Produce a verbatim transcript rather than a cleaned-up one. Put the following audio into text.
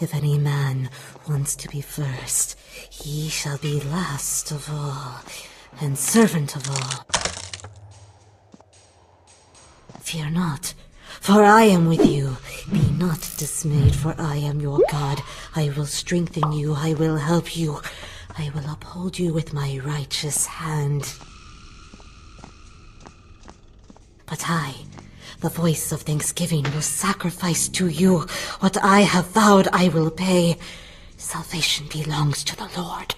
If any man wants to be first, he shall be last of all, and servant of all. Fear not, for I am with you. Be not dismayed, for I am your God. I will strengthen you, I will help you. I will uphold you with my righteous hand. But I, the voice of thanksgiving, will sacrifice to you. What I have vowed I will pay. Salvation belongs to the Lord.